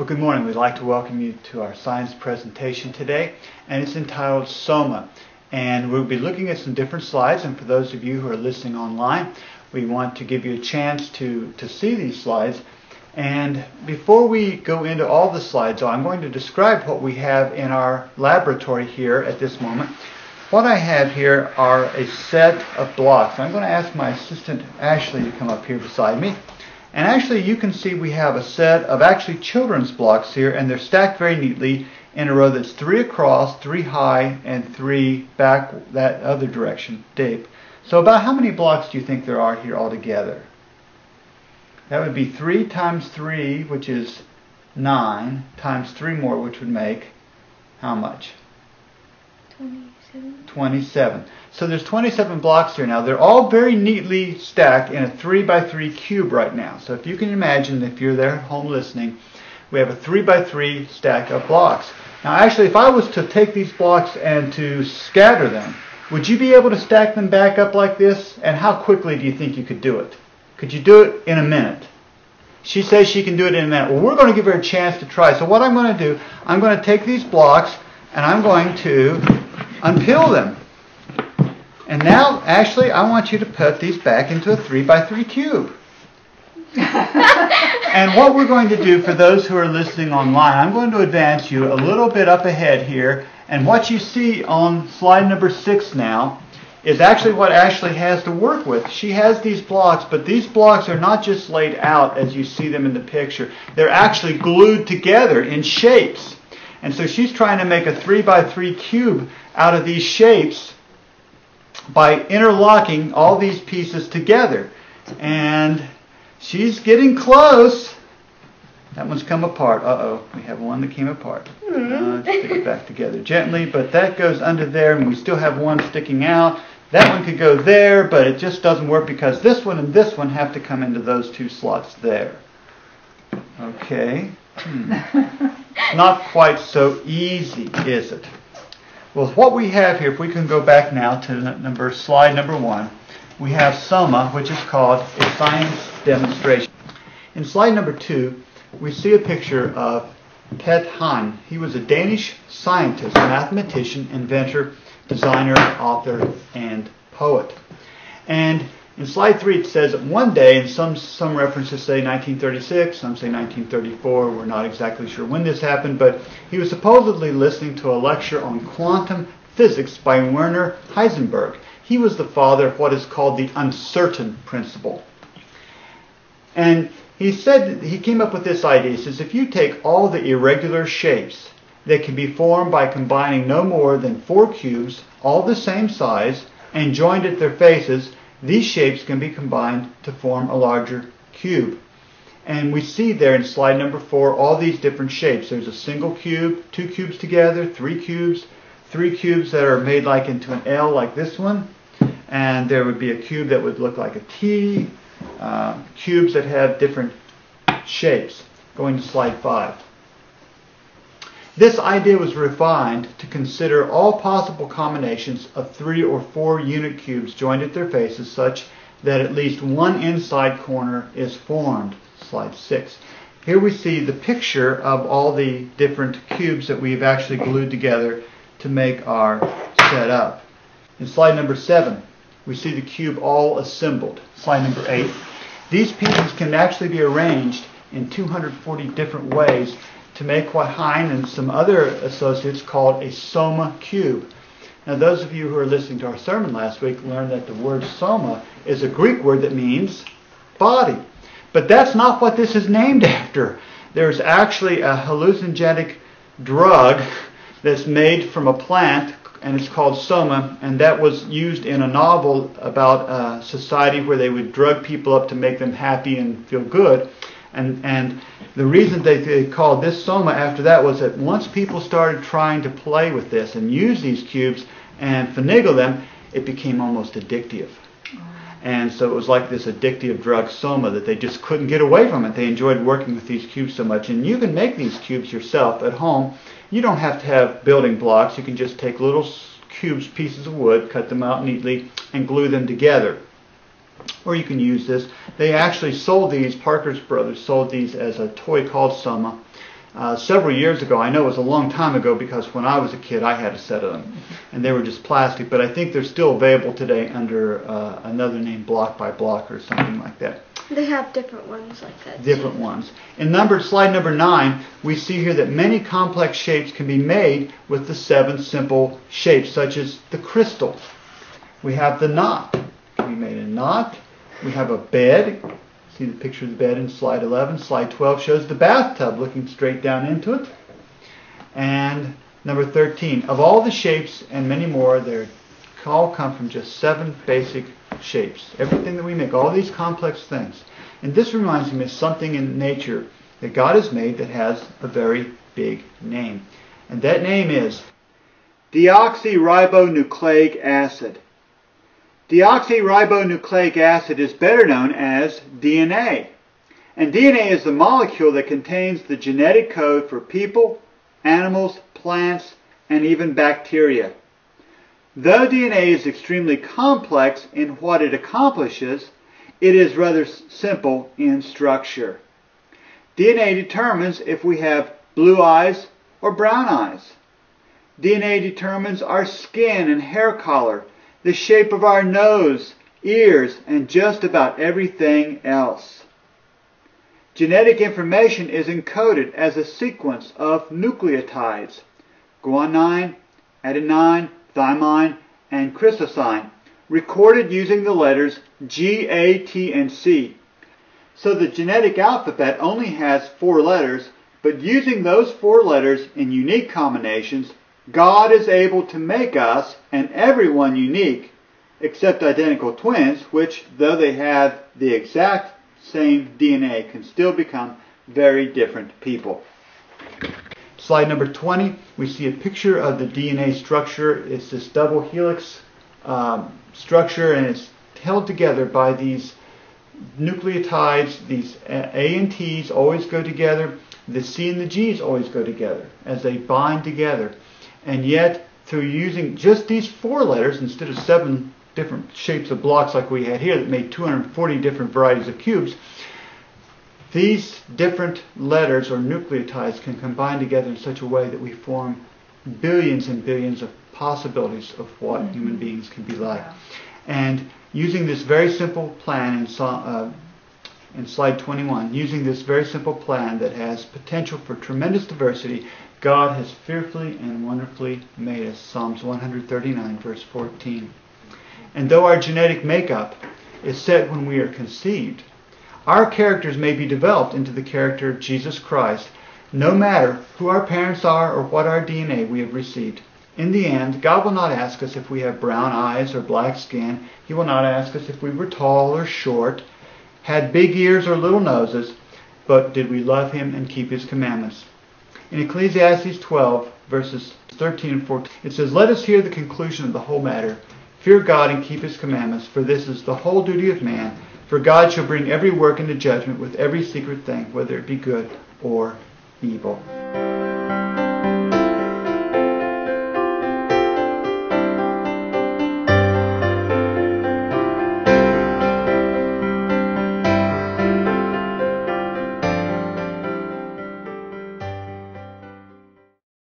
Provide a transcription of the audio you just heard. Well, good morning. We'd like to welcome you to our science presentation today, and it's entitled Soma. And we'll be looking at some different slides, and for those of you who are listening online, we want to give you a chance to see these slides. And before we go into all the slides, I'm going to describe what we have in our laboratory here at this moment. What I have here are a set of blocks. I'm going to ask my assistant Ashley to come up here beside me. And actually, you can see we have a set of actually children's blocks here, and they're stacked very neatly in a row that's 3 across, 3 high, and 3 back that other direction, deep. So about how many blocks do you think there are here altogether? That would be 3 times 3, which is 9, times 3 more, which would make how much? 27. So there's 27 blocks here now. They're all very neatly stacked in a 3x3 cube right now. So if you can imagine, if you're there at home listening, we have a 3x3 stack of blocks. Now actually, if I was to take these blocks and to scatter them, would you be able to stack them back up like this? And how quickly do you think you could do it? Could you do it in a minute? She says she can do it in a minute. Well, we're going to give her a chance to try. So what I'm going to do, I'm going to take these blocks and I'm going to unpeel them. And now, Ashley, I want you to put these back into a 3x3 cube. And what we're going to do for those who are listening online, I'm going to advance you a little bit up ahead here. And what you see on slide number 6 now is actually what Ashley has to work with. She has these blocks, but these blocks are not just laid out as you see them in the picture. They're actually glued together in shapes. And so she's trying to make a 3x3 cube out of these shapes by interlocking all these pieces together. And she's getting close. That one's come apart. Uh-oh, we have one that came apart. Let's stick it back together gently, but that goes under there, and we still have one sticking out. That one could go there, but it just doesn't work because this one and this one have to come into those two slots there. Okay. Not quite so easy, is it? Well, what we have here, if we can go back now to slide number 1, we have Soma, which is called a science demonstration. In slide number 2, we see a picture of Piet Hein. He was a Danish scientist, mathematician, inventor, designer, author, and poet. And in slide 3, it says that one day, and some references say 1936, some say 1934, we're not exactly sure when this happened, but he was supposedly listening to a lecture on quantum physics by Werner Heisenberg. He was the father of what is called the uncertain principle. And he said, he came up with this idea. He says, if you take all the irregular shapes that can be formed by combining no more than 4 cubes, all the same size, and joined at their faces, these shapes can be combined to form a larger cube. And we see there in slide number 4 all these different shapes. There's a single cube, 2 cubes together, 3 cubes, 3 cubes that are made like into an L like this one. And there would be a cube that would look like a T, cubes that have different shapes. Going to slide 5. This idea was refined to consider all possible combinations of 3 or 4 unit cubes joined at their faces such that at least one inside corner is formed. Slide 6. Here we see the picture of all the different cubes that we've actually glued together to make our setup. In slide number 7, we see the cube all assembled. Slide number 8. These pieces can actually be arranged in 240 different ways to make what Hein and some other associates called a Soma cube. Now those of you who are listening to our sermon last week learned that the word Soma is a Greek word that means body. But that's not what this is named after. There's actually a hallucinogenic drug that's made from a plant, and it's called Soma, and that was used in a novel about a society where they would drug people up to make them happy and feel good. And the reason they called this Soma after that was that once people started trying to play with this and use these cubes and finagle them, it became almost addictive. And so it was like this addictive drug Soma that they just couldn't get away from it. They enjoyed working with these cubes so much. And you can make these cubes yourself at home. You don't have to have building blocks. You can just take little cubes, pieces of wood, cut them out neatly, and glue them together. Or you can use this. They actually sold these, Parker Brothers sold these as a toy called Soma several years ago. I know it was a long time ago because when I was a kid I had a set of them, and they were just plastic, but I think they're still available today under another name, Block by Block or something like that. They have different ones like that. Different ones. In slide number 9, we see here that many complex shapes can be made with the 7 simple shapes, such as the crystal. We have the knot. We made a knot. We have a bed. See the picture of the bed in slide 11. Slide 12 shows the bathtub looking straight down into it. And number 13. Of all the shapes and many more, they all come from just 7 basic shapes. Everything that we make, all these complex things. And this reminds me of something in nature that God has made that has a very big name. And that name is deoxyribonucleic acid. Deoxyribonucleic acid is better known as DNA. And DNA is the molecule that contains the genetic code for people, animals, plants, and even bacteria. Though DNA is extremely complex in what it accomplishes, it is rather simple in structure. DNA determines if we have blue eyes or brown eyes. DNA determines our skin and hair color, the shape of our nose, ears, and just about everything else. Genetic information is encoded as a sequence of nucleotides, guanine, adenine, thymine, and chrysosine, recorded using the letters G, A, T, and C. So the genetic alphabet only has 4 letters, but using those 4 letters in unique combinations, God is able to make us and everyone unique, except identical twins, which, though they have the exact same DNA, can still become very different people. Slide number 20, we see a picture of the DNA structure. It's this double helix structure, and it's held together by these nucleotides. These A and T's always go together. The C and the G's always go together as they bind together. And yet, through using just these 4 letters instead of 7 different shapes of blocks like we had here that made 240 different varieties of cubes, these different letters or nucleotides can combine together in such a way that we form billions and billions of possibilities of what human beings can be like. And using this very simple plan in slide 21, using this very simple plan that has potential for tremendous diversity, God has fearfully and wonderfully made us. Psalms 139, verse 14. And though our genetic makeup is set when we are conceived, our characters may be developed into the character of Jesus Christ, no matter who our parents are or what our DNA we have received. In the end, God will not ask us if we have brown eyes or black skin. He will not ask us if we were tall or short, had big ears or little noses, but did we love Him and keep His commandments? In Ecclesiastes 12, verses 13 and 14, it says, "Let us hear the conclusion of the whole matter. Fear God and keep His commandments, for this is the whole duty of man. For God shall bring every work into judgment with every secret thing, whether it be good or evil."